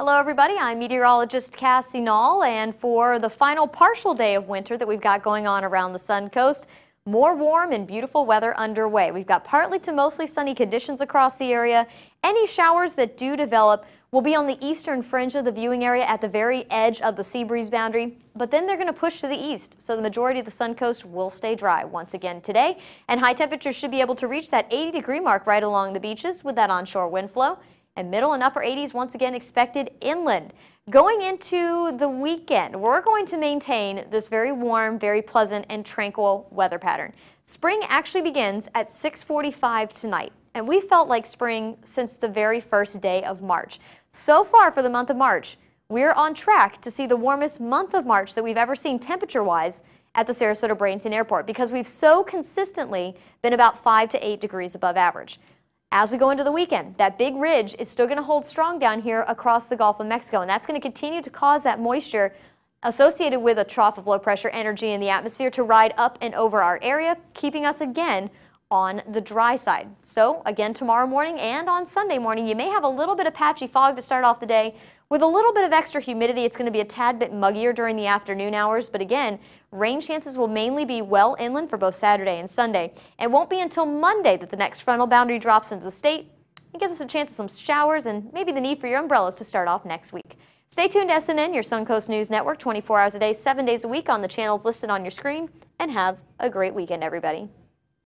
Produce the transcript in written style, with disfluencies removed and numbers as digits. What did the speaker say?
Hello everybody, I'm meteorologist Cassie Knoll, and for the final partial day of winter that we've got going on around the Sun Coast, more warm and beautiful weather underway. We've got partly to mostly sunny conditions across the area. Any showers that do develop will be on the eastern fringe of the viewing area at the very edge of the sea breeze boundary, but then they're going to push to the east, so the majority of the Sun Coast will stay dry once again today, and high temperatures should be able to reach that 80-degree mark right along the beaches with that onshore wind flow. And middle and upper 80s once again expected inland. Going into the weekend, we're going to maintain this very warm, very pleasant, and tranquil weather pattern. Spring actually begins at 6:45 tonight, and we felt like spring since the very first day of March. So far for the month of March, we're on track to see the warmest month of March that we've ever seen temperature-wise at the Sarasota Bradenton Airport, because we've so consistently been about 5 to 8 degrees above average. As we go into the weekend, that big ridge is still going to hold strong down here across the Gulf of Mexico, and that's going to continue to cause that moisture associated with a trough of low pressure energy in the atmosphere to ride up and over our area, keeping us again on the dry side. So again, tomorrow morning and on Sunday morning, you may have a little bit of patchy fog to start off the day with a little bit of extra humidity. It's going to be a tad bit muggier during the afternoon hours, but again, rain chances will mainly be well inland for both Saturday and Sunday. It won't be until Monday that the next frontal boundary drops into the state and gives us a chance of some showers and maybe the need for your umbrellas to start off next week. Stay tuned to SNN, your Suncoast News Network, 24 hours a day, 7 days a week on the channels listed on your screen, and have a great weekend, everybody.